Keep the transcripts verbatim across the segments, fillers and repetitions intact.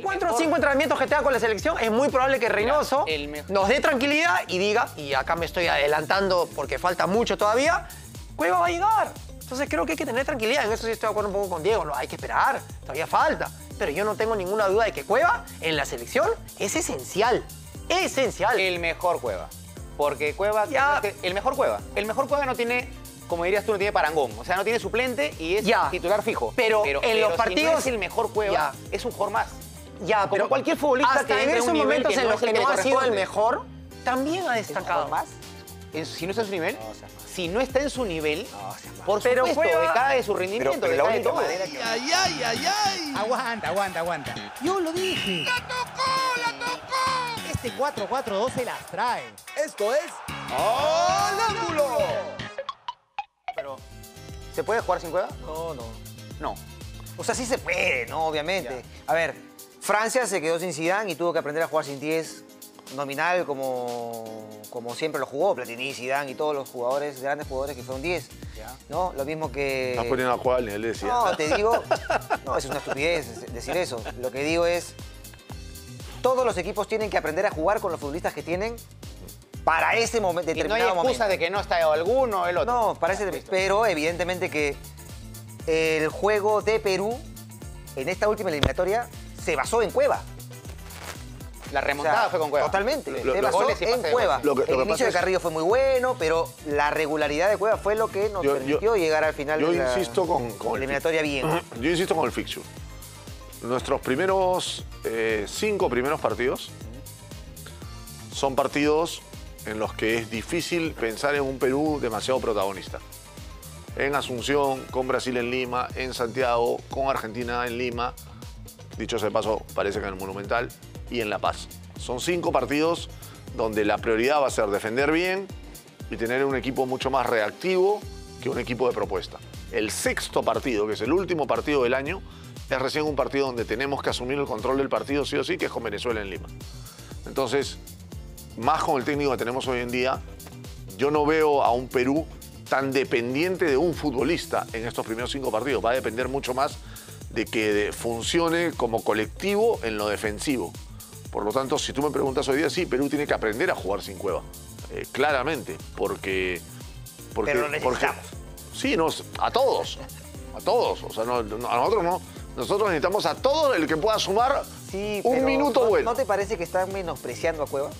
tiene cuatro o cinco entrenamientos que tenga con la selección, es muy probable que Reynoso nos dé tranquilidad y diga, y acá me estoy adelantando porque falta mucho todavía, Cueva va a llegar. Entonces creo que hay que tener tranquilidad. En eso sí estoy de acuerdo un poco con Diego. No, hay que esperar, todavía falta. Pero yo no tengo ninguna duda de que Cueva en la selección es esencial. Esencial. El mejor Cueva. Porque Cueva... Ya. El mejor Cueva. El mejor Cueva no tiene... Como dirías tú, no tiene parangón. O sea, no tiene suplente y es ya, titular fijo. Pero, pero en pero los partidos... Si no es el mejor Cueva, ya, es un jugador más. Ya, como pero cualquier futbolista que en esos momentos en los que no ha sido el mejor, también ha destacado. ¿Más? Si no está en su nivel, no, o sea, si no está en su nivel, no, o sea, por pero supuesto, Cueva... decae de su rendimiento, pero, pero decae de todo. Que... Ay, ay, ay, ay. Aguanta, aguanta, aguanta. Yo lo dije. ¡La tocó, la tocó! Este cuatro cuatro dos se las trae. Esto es... ¡Al ángulo! Pero, ¿se puede jugar sin Cueva? No, no. No. O sea, sí se puede, ¿no? Obviamente. Ya. A ver, Francia se quedó sin Zidane y tuvo que aprender a jugar sin diez nominal como, como siempre lo jugó. Platini, Zidane y todos los jugadores, grandes jugadores que fueron diez. Ya. ¿No? Lo mismo que... Estás poniendo a jugar al nivel de Zidane. No, te digo... No, es una estupidez decir eso. Lo que digo es... Todos los equipos tienen que aprender a jugar con los futbolistas que tienen... Para ese momento, determinado momento. No hay excusa de que no está alguno o el otro. No, para ese, pero evidentemente que el juego de Perú en esta última eliminatoria se basó en Cueva. La remontada, o sea, fue con Cueva. Totalmente, lo, se basó en Cueva. Lo que, lo el inicio de Carrillo es... fue muy bueno, pero la regularidad de Cueva fue lo que nos yo, permitió yo, llegar al final yo de la insisto con, con eliminatoria el bien. Yo insisto con el fixture. Nuestros primeros eh, cinco primeros partidos son partidos... en los que es difícil pensar en un Perú demasiado protagonista. En Asunción, con Brasil en Lima, en Santiago, con Argentina en Lima, dicho sea de paso, parece que en el Monumental, y en La Paz. Son cinco partidos donde la prioridad va a ser defender bien y tener un equipo mucho más reactivo que un equipo de propuesta. El sexto partido, que es el último partido del año, es recién un partido donde tenemos que asumir el control del partido sí o sí, que es con Venezuela en Lima. Entonces... Más con el técnico que tenemos hoy en día, yo no veo a un Perú tan dependiente de un futbolista en estos primeros cinco partidos. Va a depender mucho más de que funcione como colectivo en lo defensivo. Por lo tanto, si tú me preguntas hoy día, sí, Perú tiene que aprender a jugar sin Cueva. Eh, claramente, porque... porque Pero lo necesitamos. Porque, sí, nos, a todos. A todos. O sea, no, no, a nosotros no. Nosotros necesitamos a todo el que pueda sumar sí, un minuto no, bueno. ¿No te parece que están menospreciando a Cueva?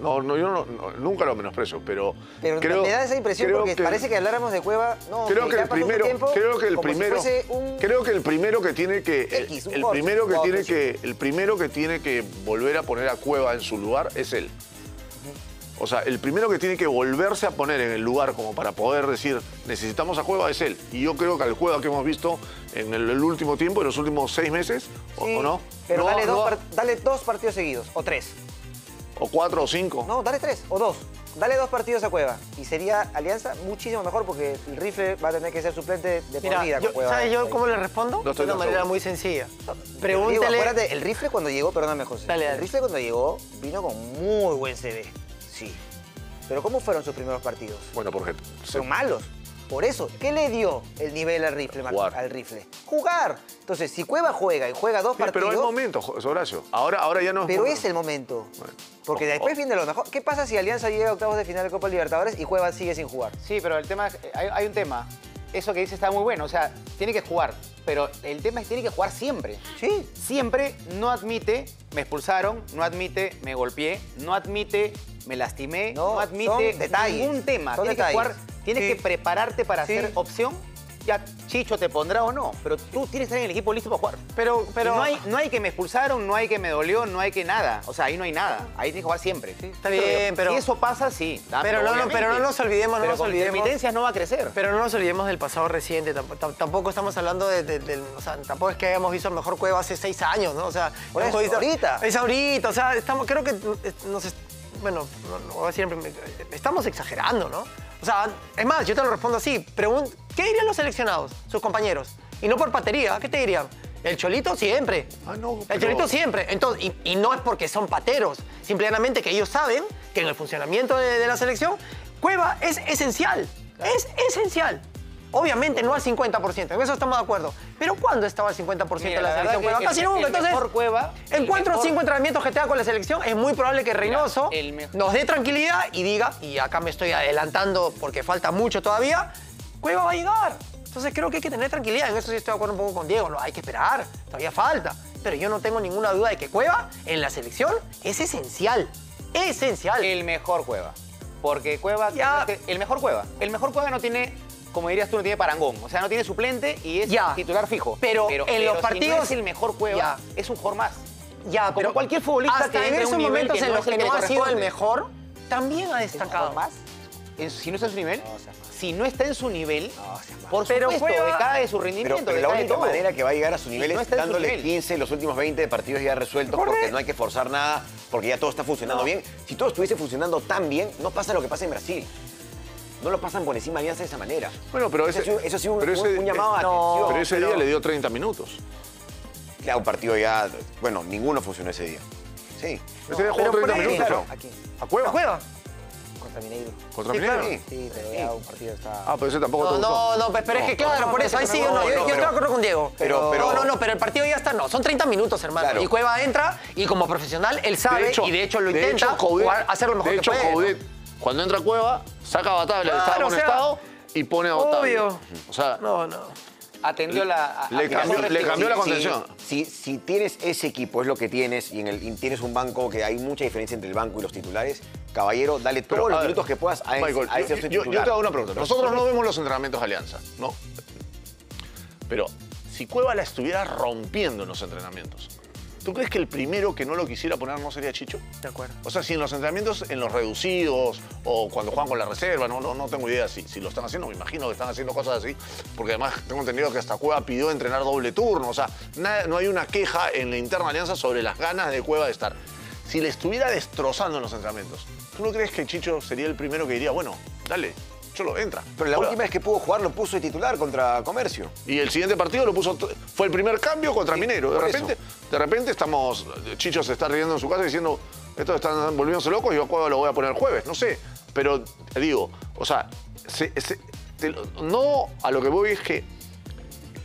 No, no, yo no, no, nunca lo menosprecio, pero... Pero creo, me da esa impresión porque que, parece que habláramos de Cueva... No, creo que el primero... Tiempo, creo que el primero... Si un... Creo que el primero que tiene que... X, el, el, corte, primero que tiene que el primero que tiene que volver a poner a Cueva en su lugar es él. Uh-huh. O sea, el primero que tiene que volverse a poner en el lugar como para poder decir necesitamos a Cueva es él. Y yo creo que al Cueva que hemos visto en el, el último tiempo, en los últimos seis meses, sí, o, o no... Pero no, dale, no, dos, no, dale dos partidos seguidos, o tres... O cuatro o cinco. No, dale tres o dos. Dale dos partidos a Cueva. Y sería Alianza muchísimo mejor porque el rifle va a tener que ser suplente de por vida con Cueva. ¿Sabes yo cómo le respondo? No, de una manera muy sencilla. Pregúntale... Diego, acuérdate, el rifle cuando llegó, perdóname José. Dale, dale. El rifle cuando llegó vino con muy buen C V. Sí. Pero ¿cómo fueron sus primeros partidos? Bueno, por ejemplo. Son sí. malos. Por eso, ¿qué le dio el nivel al rifle? Jugar. Al rifle? Jugar. Entonces, si Cueva juega y juega dos sí, partidos... Pero es el momento, Horacio. Ahora, ahora ya no es... Pero momento. Es el momento. Bueno. Porque oh, después oh. viene lo mejor. ¿Qué pasa si Alianza llega a octavos de final de Copa Libertadores y Cueva sigue sin jugar? Sí, pero el tema... Hay, hay un tema. Eso que dice está muy bueno. O sea, tiene que jugar. Pero el tema es que tiene que jugar siempre. Sí. Siempre no admite, me expulsaron, no admite, me golpeé, no admite, me lastimé, no, no admite detalles, ningún tema. Tiene detalles. Que jugar... Tienes sí. que prepararte para sí. hacer opción. Ya Chicho te pondrá o no, pero tú tienes que estar en el equipo listo para jugar. Pero, pero no, hay, no hay que me expulsaron, no hay que me dolió, no hay que nada. O sea, ahí no hay nada. Ahí tienes que jugar siempre. Sí, está bien, pero, pero... Si eso pasa, sí. Pero, pero, no, no, pero no nos olvidemos, no pero nos olvidemos. Con competencias no va a crecer. Pero no nos olvidemos del pasado reciente. Tampoco estamos hablando de... de, de o sea, tampoco es que hayamos visto el mejor Cueva hace seis años, ¿no? O sea... Por eso, visto, ahorita. Es ahorita. O sea, estamos, creo que nos... Bueno, no, no, estamos exagerando, ¿no? O sea, es más, yo te lo respondo así. ¿Qué dirían los seleccionados, sus compañeros? Y no por patería, ¿qué te dirían? El Cholito siempre. Ah, no, pero... El Cholito siempre. Entonces, y, y no es porque son pateros. Simplemente que ellos saben que en el funcionamiento de, de la selección, Cueva es esencial. Claro. Es esencial. Obviamente no al cincuenta por ciento, en eso estamos de acuerdo. Pero ¿cuándo estaba al cincuenta por ciento Mira, de la, la selección Cueva? Casi nunca. Entonces, Cueva, en cuatro o cinco entrenamientos que tenga con la selección, es muy probable que Reynoso Mira, nos dé tranquilidad y diga, y acá me estoy adelantando porque falta mucho todavía, Cueva va a llegar. Entonces creo que hay que tener tranquilidad. En eso sí estoy de acuerdo un poco con Diego. No, hay que esperar, todavía falta. Pero yo no tengo ninguna duda de que Cueva en la selección es esencial. Esencial. El mejor Cueva. Porque Cueva... Ya. El mejor Cueva. El mejor Cueva no tiene... Como dirías tú, no tiene parangón. O sea, no tiene suplente y es ya, titular fijo. Pero, pero en pero los partidos... Si no es el mejor Cueva, ya, es un jugador más. Ya, como pero cualquier futbolista hasta que en esos momentos en los que no ha sido el mejor, también ha destacado. Más, si no está en su nivel, no, o sea, si no está en su nivel, no, por supuesto, pero Cueva, decae de su rendimiento. Pero, pero la única manera que va a llegar a su nivel si no es dándole nivel. quince, los últimos veinte de partidos ya resueltos, porque es? no hay que forzar nada, porque ya todo está funcionando no. bien. Si todo estuviese funcionando tan bien, no pasa lo que pasa en Brasil. No lo pasan por encima Alianza de esa manera. Bueno, pero ese, eso, eso ha sido un, ese, un, un llamado es, a atención. Pero ese pero... día le dio treinta minutos. Claro, un partido ya... Bueno, ninguno funcionó ese día. Sí. No, ese día jugó treinta minutos. Claro. Aquí. ¿A Cueva? ¿A Cueva? Contra Mineiro. ¿Contra sí, Mineiro? Claro. Sí, pero ya un partido está... Ah, pero ese tampoco no, te gustó. No, no, pero es que claro, no, por eso. Ahí sí, no, no, yo, yo pero, estoy de acuerdo con Diego. Pero, pero, no, no, no, pero el partido ya está... No, son treinta minutos, hermano. Claro. Y Cueva entra y como profesional él sabe de hecho, y de hecho lo intenta de hecho, jugar, hacer lo mejor de que hecho, puede. De cuando entra Cueva, saca a Batalla, claro, está conectado, o sea, y pone a Batalla. Obvio. O sea, no, no. Atendió la... A, le, cambió, le cambió la contención. Si, si, si tienes ese equipo, es lo que tienes, y, en el, y tienes un banco que hay mucha diferencia entre el banco y los titulares, caballero, dale todos Pero, los ver, minutos que puedas a, Michael, a ese yo, yo, yo te hago una pregunta. Nosotros no vemos los entrenamientos de Alianza, ¿no? Pero si Cueva la estuviera rompiendo en los entrenamientos, ¿tú crees que el primero que no lo quisiera poner no sería Chicho? De acuerdo. O sea, si en los entrenamientos, en los reducidos o cuando juegan con la reserva, no, no, no tengo idea si, si lo están haciendo, me imagino que están haciendo cosas así, porque además tengo entendido que hasta Cueva pidió entrenar doble turno, o sea, nada, no hay una queja en la interna Alianza sobre las ganas de Cueva de estar. Si le estuviera destrozando en los entrenamientos, ¿tú no crees que Chicho sería el primero que diría, bueno, dale, solo entra? Pero la Cueva. última vez que pudo jugar lo puso de titular contra Comercio. Y el siguiente partido lo puso, fue el primer cambio contra sí, Mineiro. De repente, de repente estamos, Chicho se está riendo en su casa diciendo, estos están volviéndose locos, yo a Cueva lo voy a poner el jueves, no sé. Pero te digo, o sea, se, se, te, no a lo que voy es que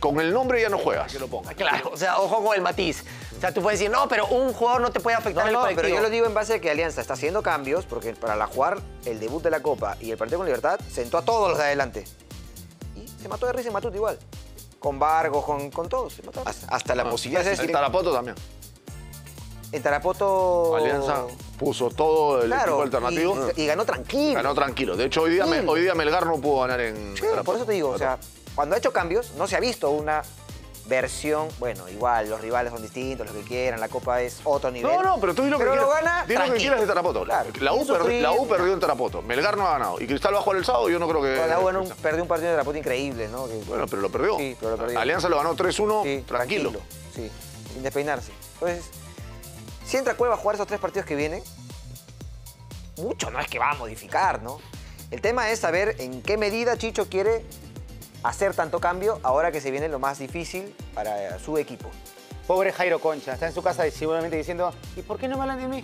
con el nombre ya no juegas. Que lo ponga. Claro, o sea, ojo con el matiz. O sea, tú puedes decir, no, pero un jugador no te puede afectar no, el colectivo. No, pero yo lo digo en base a que Alianza está haciendo cambios, porque para la jugar el debut de la Copa y el partido con Libertad, sentó a todos los de adelante. Y se mató de risa y mató igual. Con Vargos, con, con todos, se mató. Hasta, hasta la ah, posibilidad de... En Tarapoto también. En Tarapoto... Alianza puso todo el claro, equipo alternativo. Y, y ganó tranquilo. Ganó tranquilo. De hecho, hoy día, me, hoy día Melgar no pudo ganar en sí, Tarapoto. Por eso te digo, o sea... Cuando ha hecho cambios, no se ha visto una versión... Bueno, igual, los rivales son distintos, los que quieran, la Copa es otro nivel. No, no, pero tú di lo que quieras. Pero lo gana tranquilo. Di lo que quieras de Tarapoto. Claro, la, U perdió, la U perdió en Tarapoto. Melgar no ha ganado. Y Cristal va a jugar el sábado, yo no creo que... Pero la U no, perdió un partido de Tarapoto increíble, ¿no? Que, bueno, pero lo perdió. Sí, pero lo perdió. Alianza lo ganó tres uno, sí, tranquilo. tranquilo. Sí, sin despeinarse. Entonces, si entra Cueva a jugar esos tres partidos que vienen, mucho no es que va a modificar, ¿no? El tema es saber en qué medida Chicho quiere... hacer tanto cambio ahora que se viene lo más difícil para su equipo. Pobre Jairo Concha, está en su casa seguramente diciendo, ¿y por qué no me hablan de mí?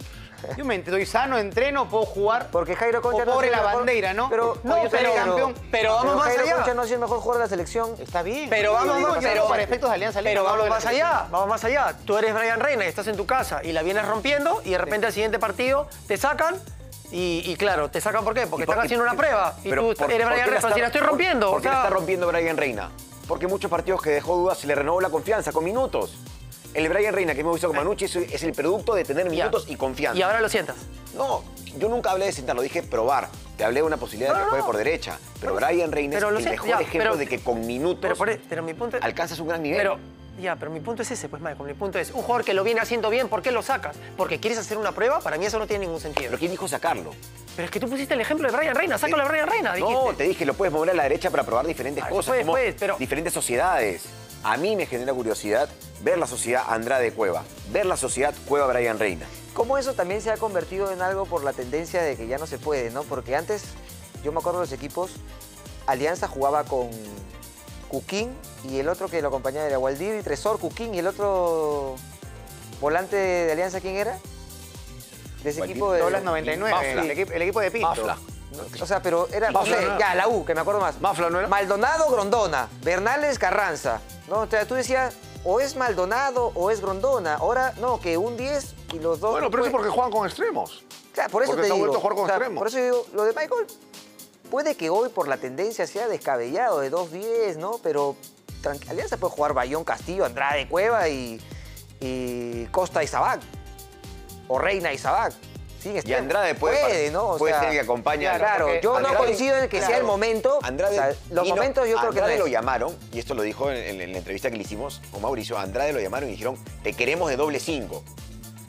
Yo me estoy sano, entreno, puedo jugar. Porque Jairo Concha o no pobre la mejor... bandera, ¿no? Pero, no, pero, pero campeón. Pero, pero vamos pero más Jairo allá. Concha no es el mejor jugador de la selección. Está bien. Pero vamos, digo, pero, pero, para efectos de Alianza Lima, pero vamos más allá. Vamos más allá. Tú eres Bryan Reyna y estás en tu casa y la vienes rompiendo y de repente sí. al siguiente partido te sacan. Y, y claro, ¿te sacan por qué? Porque por, están haciendo una prueba y tú por, eres Bryan Reyna, si la estoy rompiendo. ¿Por, por qué o sea... la está rompiendo Bryan Reyna? Porque muchos partidos que dejó dudas se le renovó la confianza con minutos. El Bryan Reyna que hemos visto con Manucci es, es el producto de tener minutos ya. y confianza. ¿Y ahora lo sientas? No, yo nunca hablé de sentarlo, dije probar. Te hablé de una posibilidad no, de que juegue no, por derecha. Pero, pero Bryan Reyna pero es el siento, mejor ya, ejemplo pero, de que con minutos pero por, pero mi punto es, alcanzas un gran nivel. Pero, Ya, pero mi punto es ese, pues, Michael. Mi punto es, un jugador que lo viene haciendo bien, ¿por qué lo sacas? ¿Porque quieres hacer una prueba? Para mí eso no tiene ningún sentido. ¿Pero quién dijo sacarlo? Pero es que tú pusiste el ejemplo de Bryan Reyna. Sácalo a Bryan Reyna, dijiste. No, te dije, lo puedes mover a la derecha para probar diferentes Ay, cosas, puedes, como puedes, pero... diferentes sociedades. A mí me genera curiosidad ver la sociedad Andrade Cueva, ver la sociedad Cueva Bryan Reyna. Como eso también se ha convertido en algo por la tendencia de que ya no se puede, ¿no? Porque antes, yo me acuerdo de los equipos, Alianza jugaba con... Cuquín y el otro que lo acompañaba era Waldir y Tresor, Cuquín y el otro volante de Alianza, ¿quién era? De ese Waldir, equipo de... Todas las noventa y nueve, Mafla, el, equipo, el equipo de Pinto. Mafla. O sea, pero era, Mafla, no sé, no, ya, la U, que me acuerdo más. Mafla, ¿no era? Maldonado, Grondona, Bernales, Carranza. No, o sea, tú decías, o es Maldonado o es Grondona. Ahora, no, que un diez y los dos... Bueno, pero eso puede... porque juegan con extremos. Claro, por eso porque te digo. Porque se ha vuelto a jugar con o sea, extremos. Por eso digo, lo de Michael, puede que hoy por la tendencia sea descabellado, de dos diez, ¿no? Pero Alianza puede jugar Bayón, Castillo, Andrade, Cueva y, y Costa y Zabac. O Reina y Zabac. Sí, y Andrade puede, puede, ¿no? o puede sea, ser que acompaña... Claro, a yo Andrade, no coincido en que claro, sea el momento. Andrade, o sea, los no, momentos yo Andrade creo que Andrade no lo llamaron, y esto lo dijo en, en, en la entrevista que le hicimos con Mauricio, Andrade lo llamaron y dijeron, te queremos de doble cinco.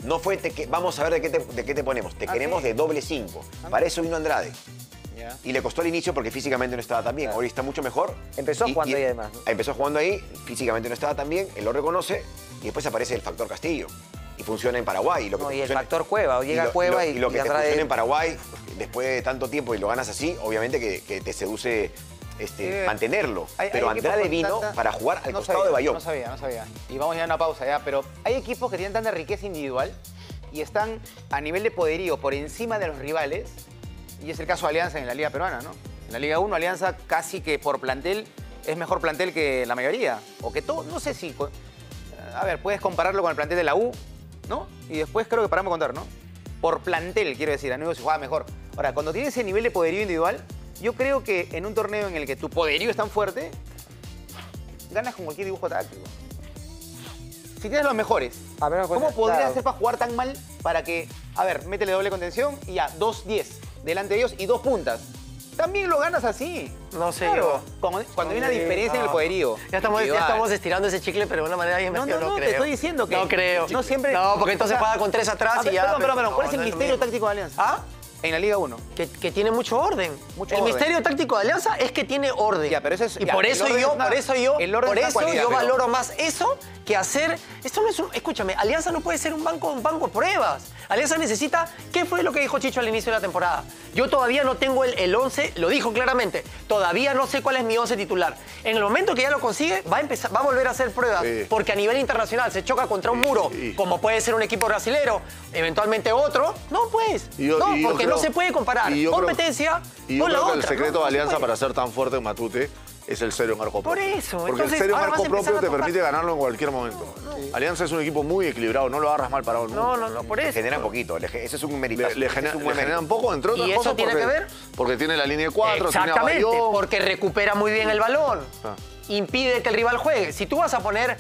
No fue, te que, vamos a ver de qué te, de qué te ponemos, te ah, queremos sí. de doble cinco. Ah, Para eso vino Andrade. Yeah. Y le costó al inicio porque físicamente no estaba tan bien. Claro. Hoy está mucho mejor. Empezó y, jugando y, ahí además. ¿no? Empezó jugando ahí, físicamente no estaba tan bien, él lo reconoce, y después aparece el factor Castillo. Y funciona en Paraguay. Y, lo que no, y el factor Cueva, o llega y lo, Cueva y... Lo, y lo que y te Andrade... funciona en Paraguay, después de tanto tiempo y lo ganas así, obviamente que, que te seduce este, eh, mantenerlo. Hay, pero hay Andrade vino tanta... para jugar al no costado sabía, de Bayón. No sabía, no sabía. Y vamos ya a una pausa ya, pero hay equipos que tienen tanta riqueza individual y están a nivel de poderío por encima de los rivales, y es el caso de Alianza en la Liga Peruana, ¿no? En la Liga uno, Alianza casi que por plantel es mejor plantel que la mayoría, o que todo, no sé si... A ver, puedes compararlo con el plantel de la U, ¿no? Y después creo que paramos de contar, ¿no? Por plantel, quiero decir, a nivel se juega mejor. Ahora, cuando tiene ese nivel de poderío individual, yo creo que en un torneo en el que tu poderío es tan fuerte, ganas con cualquier dibujo táctico. Si tienes los mejores, a ver, pues, ¿cómo podrías claro. hacer para jugar tan mal para que, a ver, métele doble contención y ya, dos diez delante de ellos y dos puntas? También lo ganas así. No sé, claro, yo. Cuando, cuando no, hay una diferencia no. en el poderío. Ya estamos, ya estamos estirando ese chicle, pero de una manera bien no, no, no, no creo. Te estoy diciendo que... No creo. No, siempre... no porque entonces o sea, paga con tres atrás ver, y ya... Perdón, pero, perdón, no, ¿cuál no, es el no, misterio no, táctico de Alianza? ¿Ah? En la Liga uno. Que, que tiene mucho orden. Mucho el orden. Misterio táctico de Alianza es que tiene orden. Ya, pero eso es, y ya, por, eso yo, una, por eso yo, por eso yo, por eso yo valoro más eso que hacer... Esto no es un... Escúchame, Alianza no puede ser un banco, un banco de pruebas. Alianza necesita... ¿Qué fue lo que dijo Chicho al inicio de la temporada? Yo todavía no tengo el once, lo dijo claramente. Todavía no sé cuál es mi once titular. En el momento que ya lo consigue, va a, empezar, va a volver a hacer pruebas. Sí. Porque a nivel internacional se choca contra un muro, sí. como puede ser un equipo brasilero, eventualmente otro. No, pues. Yo, no, porque... No se puede comparar y yo competencia creo, y yo con creo la que otra. El secreto no, de Alianza no para ser tan fuerte en Matute es el serio marco propio. Por eso. Porque entonces, el serio marco propio te permite ganarlo en cualquier momento. No, no. Alianza es un equipo muy equilibran, no lo agarras mal parado el mundo. No, no, no, por eso. Le generan poquito, le, ese es un meritazo. Le, le, genera, un le generan poco, entre otras ¿Y cosas. ¿Y eso tiene porque, que ver? Porque tiene la línea de cuatro, exactamente, tiene a Bayón, porque recupera muy bien el balón, ah. impide que el rival juegue. Si tú vas a poner...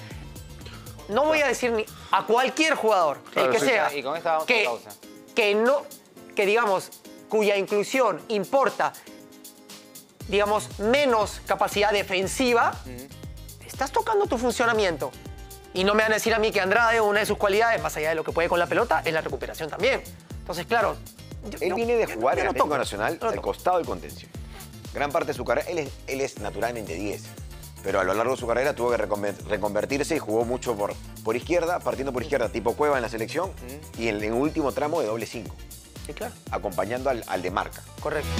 No voy a decir ni a cualquier jugador, claro, el que sí. sea, y con esta que, que no... que digamos, cuya inclusión importa, digamos, menos capacidad defensiva, mm. estás tocando tu funcionamiento. Y no me van a decir a mí que Andrade, una de sus cualidades, más allá de lo que puede con la pelota, es la recuperación también. Entonces, claro... Yo, él no, viene de jugar en el Atlético Nacional no al costado del contención. Gran parte de su carrera, él es, él es naturalmente diez. Pero a lo largo de su carrera tuvo que reconvertirse y jugó mucho por, por izquierda, partiendo por izquierda, tipo Cueva en la selección, mm. y en el último tramo de doble cinco. Sí, claro. Acompañando al, al de marca. Correcto.